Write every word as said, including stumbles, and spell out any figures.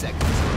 seconds.